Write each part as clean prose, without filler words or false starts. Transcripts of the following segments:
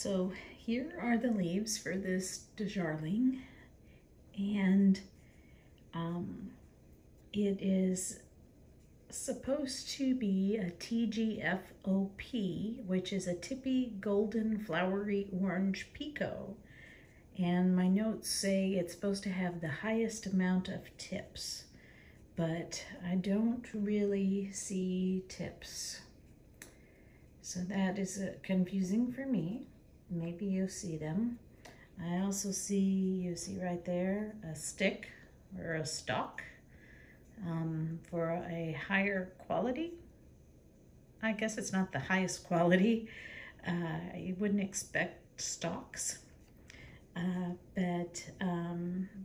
So here are the leaves for this Darjeeling, and it is supposed to be a TGFOP, which is a Tippy Golden Flowery Orange Pico. And my notes say it's supposed to have the highest amount of tips, but I don't really see tips. So that is confusing for me. Maybe you see them. I also see, you see right there, a stick or a stalk for a higher quality. I guess it's not the highest quality. You wouldn't expect stalks. But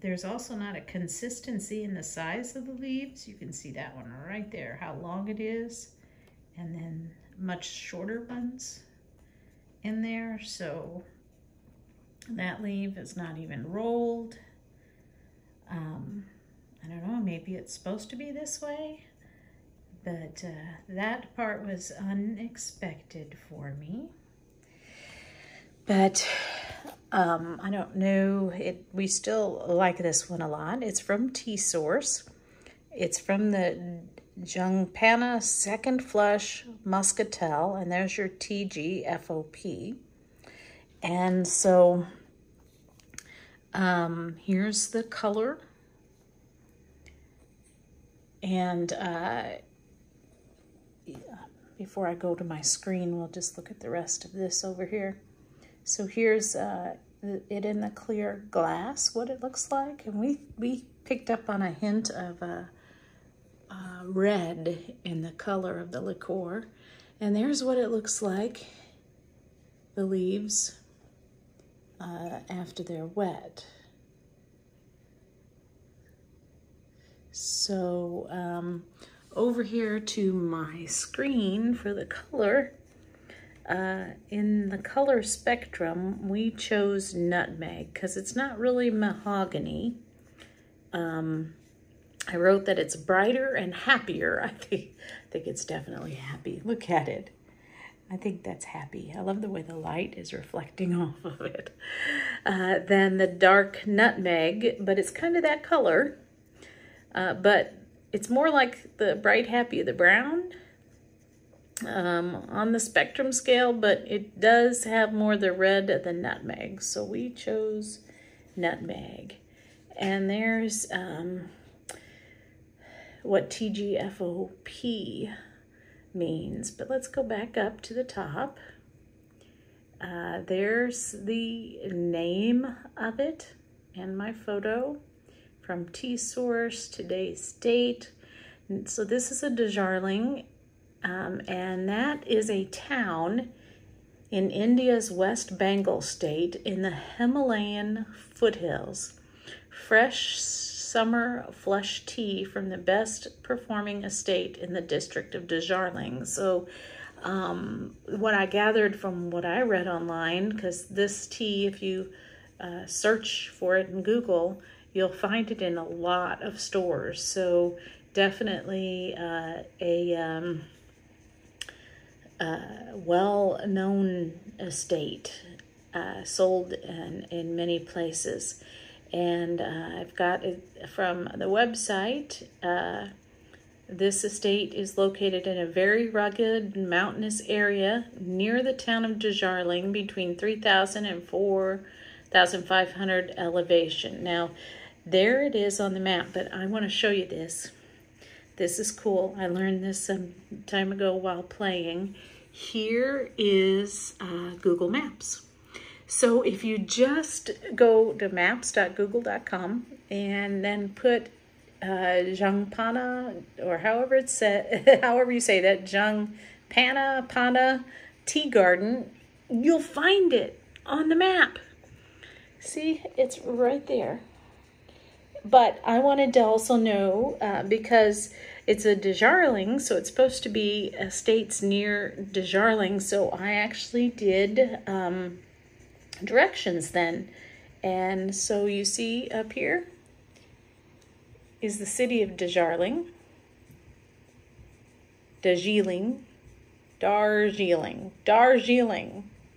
there's also not a consistency in the size of the leaves. You can see that one right there, how long it is, and then much shorter ones in there. So that leaf is not even rolled. I don't know, maybe it's supposed to be this way, but that part was unexpected for me. But I don't know, we still like this one a lot. It's from Tea Source. It's from the Jungpana Second Flush Muscatel, and there's your TGFOP. And so here's the color. And before I go to my screen, we'll just look at the rest of this over here. So here's it in the clear glass, what it looks like. And we picked up on a hint of a red in the color of the liqueur. And there's what it looks like, the leaves, after they're wet. So over here to my screen for the color, in the color spectrum, we chose nutmeg because it's not really mahogany. I wrote that it's brighter and happier. I think it's definitely happy. Look at it. I think that's happy. I love the way the light is reflecting off of it. Then the dark nutmeg, but it's kind of that color, but it's more like the bright happy, the brown, on the spectrum scale, but it does have more the red of the nutmeg. So we chose nutmeg. And there's what TGFOP means. But let's go back up to the top. There's the name of it and my photo from Tea Source, today's date. So this is a Darjeeling. And that is a town in India's West Bengal state in the Himalayan foothills. Fresh summer flush tea from the best performing estate in the district of Darjeeling. So what I gathered from what I read online, because this tea, if you search for it in Google, you'll find it in a lot of stores. So definitely a well-known estate, sold in many places. And I've got it from the website. This estate is located in a very rugged mountainous area near the town of Darjeeling, between 3,000 and 4,500 elevation. Now, there it is on the map, but I want to show you this. This is cool. I learned this some time ago while playing. Here is Google Maps. So if you just go to maps.google.com and then put Jungpana, or however it's said, however you say that, Jungpana, Pana, Tea Garden, you'll find it on the map. See, it's right there. But I wanted to also know, because it's a Darjeeling, so it's supposed to be estates near Darjeeling, so I actually did directions then. And so you see up here is the city of Darjeeling. Darjeeling.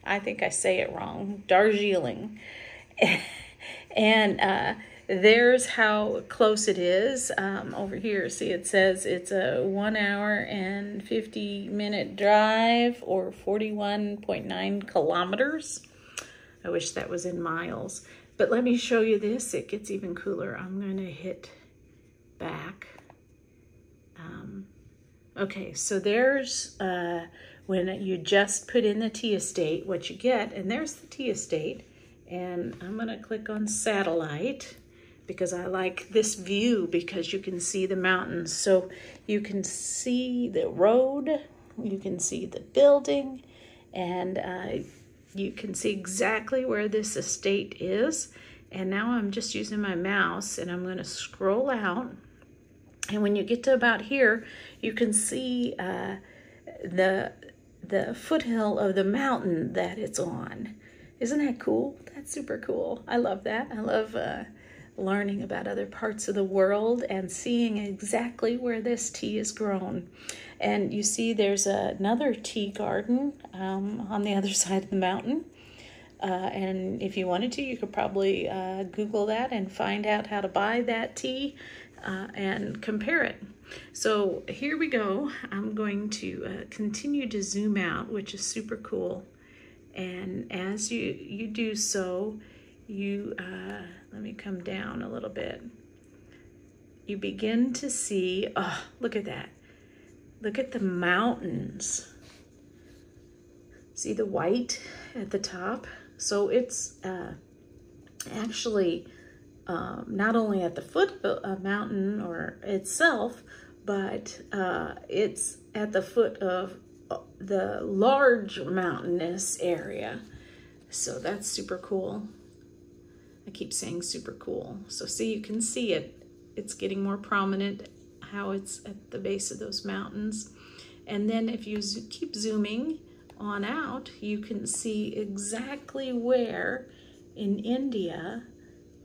I think I say it wrong, Darjeeling. And there's how close it is. Over here, see, it says it's a 1 hour and 50-minute drive, or 41.9 kilometers. I wish that was in miles. But let me show you this. It gets even cooler. I'm going to hit back. Okay, so there's when you just put in the tea estate, what you get, and there's the tea estate. And I'm going to click on satellite because I like this view, because you can see the mountains. So you can see the road, you can see the building, and you can see exactly where this estate is. And now I'm just using my mouse, and I'm going to scroll out. And when you get to about here, you can see the foothill of the mountain that it's on. Isn't that cool? That's super cool. I love that. I love learning about other parts of the world and seeing exactly where this tea is grown. And you see there's another tea garden on the other side of the mountain. And if you wanted to, you could probably Google that and find out how to buy that tea and compare it. So here we go. I'm going to continue to zoom out, which is super cool. And as you do so, you, let me come down a little bit. You begin to see, oh, look at that. Look at the mountains. See the white at the top? So it's actually not only at the foot of a mountain or itself, but it's at the foot of the large mountainous area. So that's super cool. I keep saying super cool. So see, you can see it. It's getting more prominent how it's at the base of those mountains. And then if you keep zooming on out, you can see exactly where in India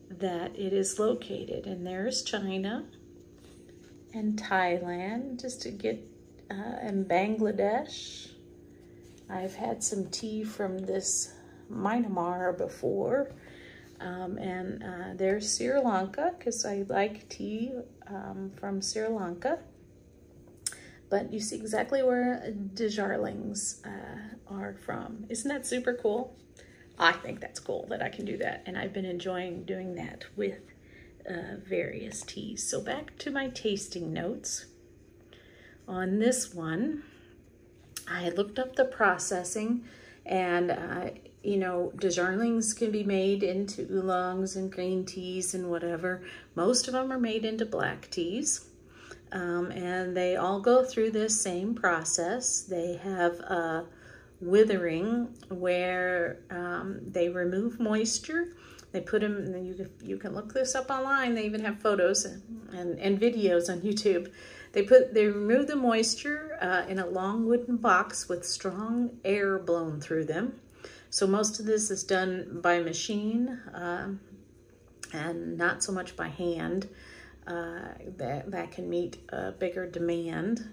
that it is located. And there's China and Thailand, just to get in Bangladesh. I've had some tea from this Myanmar before. And there's Sri Lanka, because I like tea from Sri Lanka. But you see exactly where Darjeelings are from. Isn't that super cool? I think that's cool that I can do that. And I've been enjoying doing that with various teas. So back to my tasting notes. On this one, I looked up the processing, and, you know, Darjeelings can be made into oolongs and green teas and whatever. Most of them are made into black teas, and they all go through this same process. They have withering, where they remove moisture. They put them, and you can look this up online. They even have photos and videos on YouTube. They remove the moisture in a long wooden box with strong air blown through them. So most of this is done by machine and not so much by hand. That can meet a bigger demand.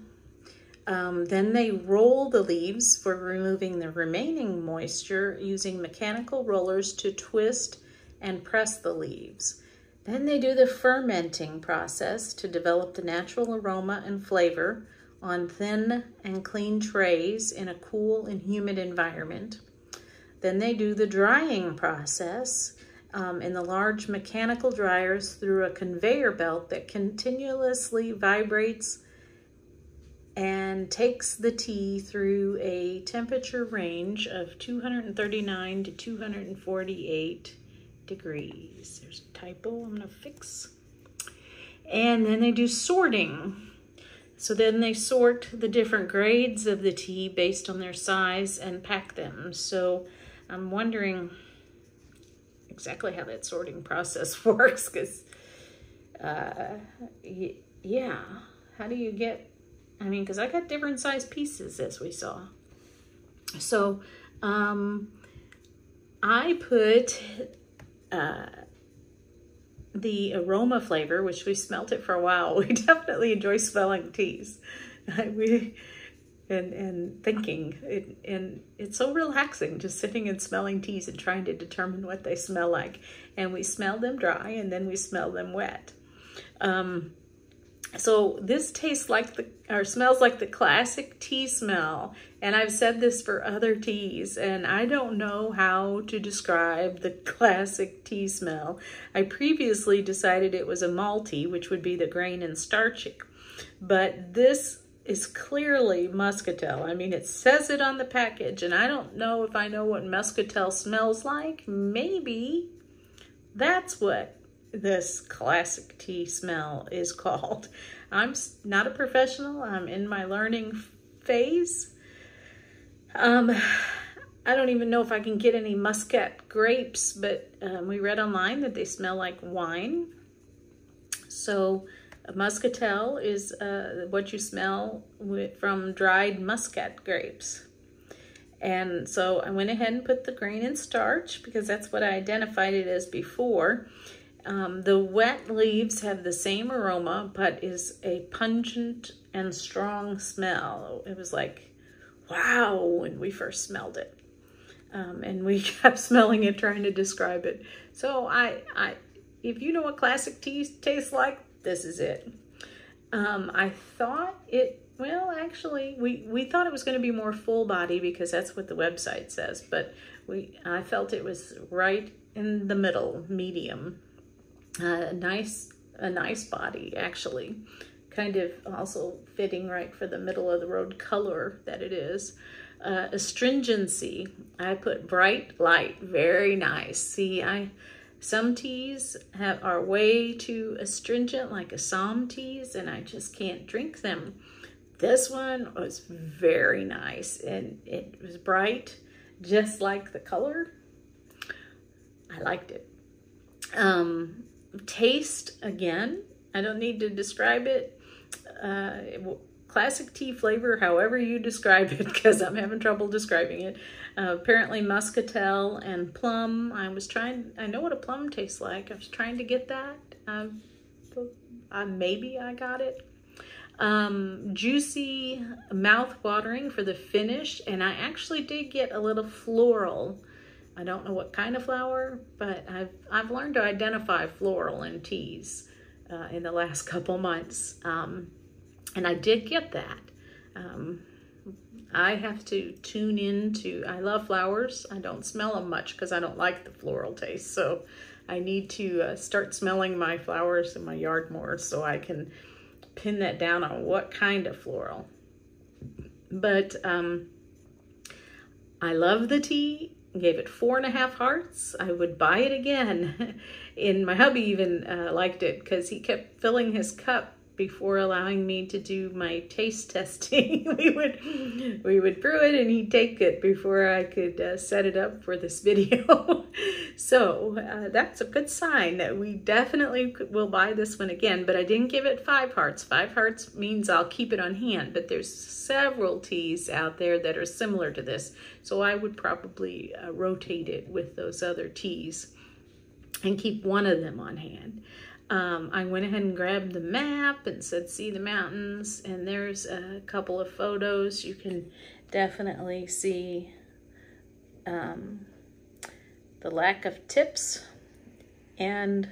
Then they roll the leaves for removing the remaining moisture using mechanical rollers to twist and press the leaves. Then they do the fermenting process to develop the natural aroma and flavor on thin and clean trays in a cool and humid environment. Then they do the drying process in the large mechanical dryers through a conveyor belt that continuously vibrates and takes the tea through a temperature range of 239 to 248 degrees. There's a typo I'm gonna fix. And then they do sorting. So then they sort the different grades of the tea based on their size and pack them. So I'm wondering exactly how that sorting process works, because yeah, how do you get, I mean, because I got different size pieces, as we saw. So I put the aroma flavor, which we smelt it for a while. We definitely enjoy smelling teas. We and thinking. And it's so relaxing just sitting and smelling teas and trying to determine what they smell like. And we smell them dry and then we smell them wet. So this tastes like or smells like the classic tea smell. And I've said this for other teas, and I don't know how to describe the classic tea smell. I previously decided it was a malty, which would be the grain and starchy. But this is clearly muscatel. I mean, it says it on the package, and I don't know if I know what muscatel smells like. Maybe that's what this classic tea smell is called. I'm not a professional. I'm in my learning phase. I don't even know if I can get any muscat grapes, but we read online that they smell like wine. So muscatel is what you smell from dried muscat grapes. And so I went ahead and put the grain and starch because that's what I identified it as before. The wet leaves have the same aroma, but is a pungent and strong smell. It was like, wow, when we first smelled it. And we kept smelling it, trying to describe it. So I if you know what classic tea tastes like, this is it. I thought it, well, actually, we thought it was going to be more full body because that's what the website says. But I felt it was right in the middle, medium. A nice body, actually, kind of also fitting right for the middle of the road color that it is. Astringency, I put bright, light, very nice. See, some teas are way too astringent, like Assam teas, and I just can't drink them. This one was very nice, and it was bright, just like the color. I liked it. Taste, again, I don't need to describe it. Classic tea flavor, however you describe it, because I'm having trouble describing it. Apparently muscatel and plum. I know what a plum tastes like. I was trying to get that. Maybe I got it. Juicy, mouth-watering for the finish, and I actually did get a little floral. I don't know what kind of flower, but I've learned to identify floral in teas in the last couple months, and I did get that. I have to tune in to, I love flowers. I don't smell them much because I don't like the floral taste, so I need to start smelling my flowers in my yard more so I can pin that down on what kind of floral. But I love the tea. Gave it 4.5 hearts. I would buy it again. And my hubby even liked it because he kept filling his cup before allowing me to do my taste testing. we would brew it and he'd take it before I could set it up for this video. So that's a good sign that we definitely will buy this one again, but I didn't give it 5 hearts. 5 hearts means I'll keep it on hand, but there's several teas out there that are similar to this. So I would probably rotate it with those other teas and keep one of them on hand. I went ahead and grabbed the map and said, see the mountains, and there's a couple of photos. You can definitely see the lack of tips, and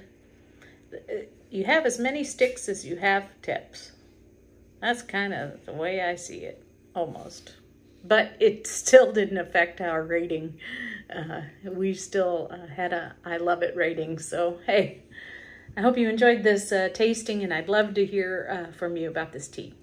you have as many sticks as you have tips. That's kind of the way I see it, almost. But it still didn't affect our rating. We still had a I love it rating, so hey. I hope you enjoyed this tasting, and I'd love to hear from you about this tea.